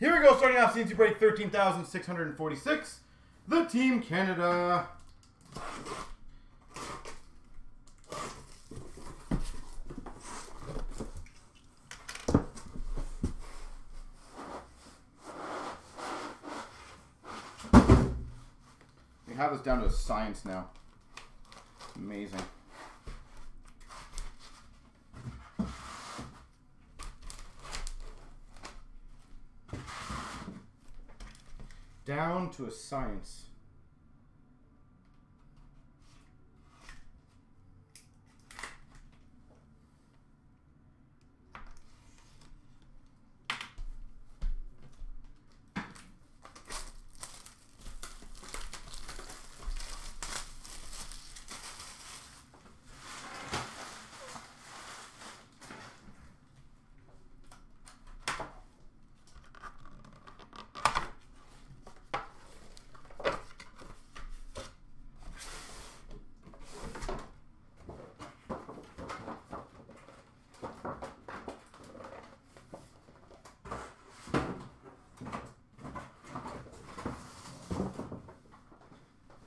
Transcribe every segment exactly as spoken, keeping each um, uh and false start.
Here we go, starting off C N C break thirteen thousand six hundred forty-six. The Team Canada. We have this down to a science now. Amazing. Down to a science.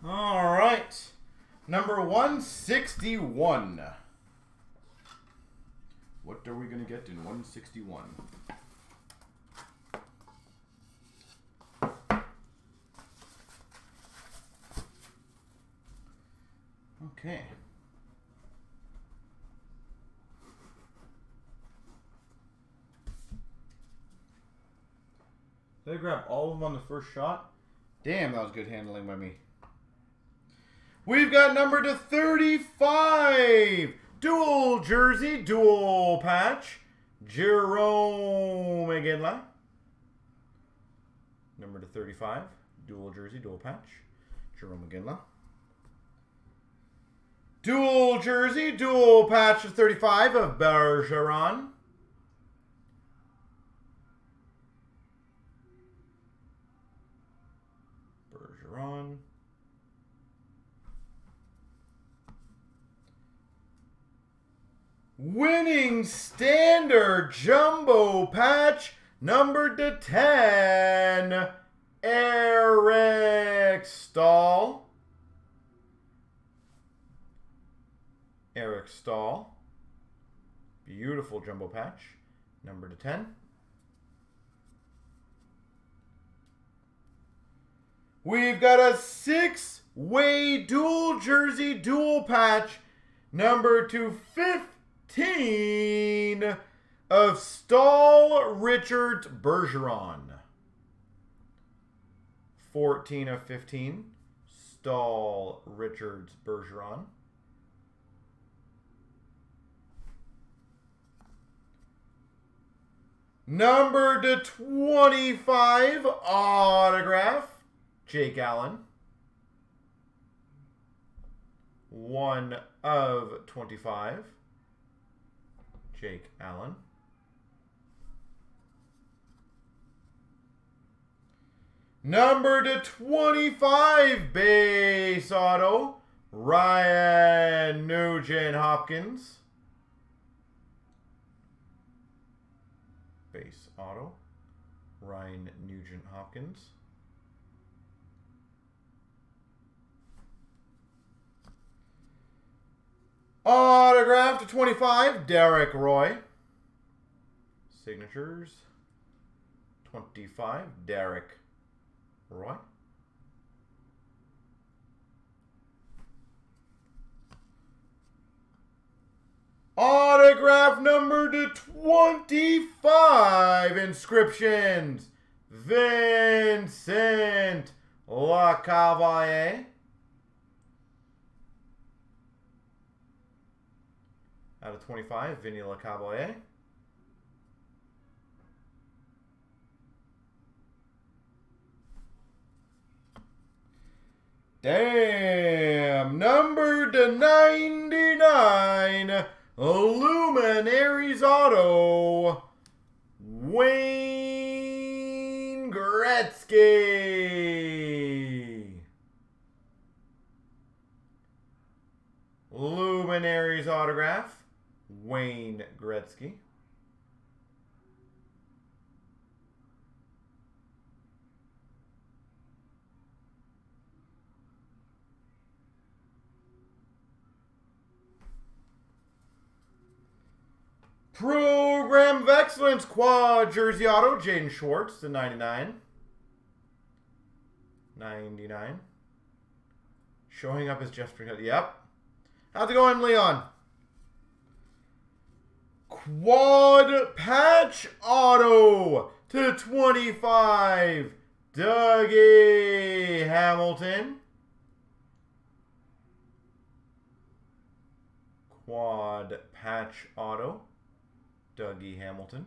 All right, number one sixty-one. What are we going to get in one sixty-one? Okay. Did I grab all of them on the first shot? Damn, that was good handling by me. We've got number to thirty-five, dual jersey, dual patch, Jarome Iginla. Number to thirty-five, dual jersey, dual patch, Jarome Iginla. Dual jersey, dual patch to thirty-five of Bergeron. Bergeron. Winning standard jumbo patch numbered to ten, Eric Staal. Eric Staal. Beautiful jumbo patch numbered to ten. We've got a six-way dual jersey dual patch number to fifty. fifteen of Staal, Richards, Bergeron. fourteen of fifteen, Staal, Richards, Bergeron. Number to twenty-five, autograph, Jake Allen. one of twenty-five. Jake Allen. Number to twenty-five, base auto, Ryan Nugent Hopkins. Base auto, Ryan Nugent Hopkins. Autograph to twenty-five, Derek Roy. Signatures, twenty-five, Derek Roy. Autograph number to twenty-five, inscriptions, Vincent Lecavalier. Out of twenty-five, Vinny Lecavalier. Damn! Number to ninety-nine, Luminaries Auto, Wayne Gretzky. Luminaries Autograph. Wayne Gretzky. Program of Excellence Quad Jersey Auto, Jaden Schwartz to ninety-nine. ninety-nine. Showing up as Jesper. Yep. How's it going, Leon? Quad Patch Auto to twenty-five. Dougie Hamilton. Quad Patch Auto. Dougie Hamilton.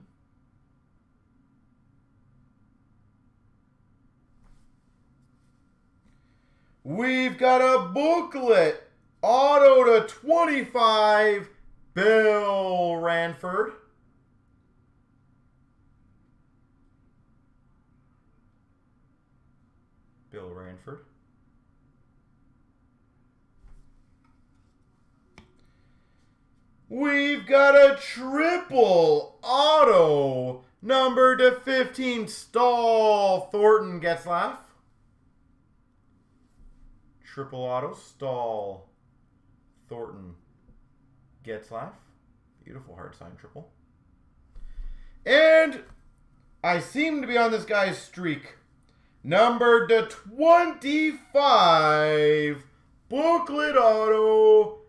We've got a booklet. Auto to twenty-five. Bill Ranford. Bill Ranford. We've got a triple auto number to fifteen. Staal, Thornton, Getzlaf. Triple auto. Staal, Thornton, Getzlaf. Beautiful hard sign triple. And I seem to be on this guy's streak. Number to twenty-five. Booklet auto.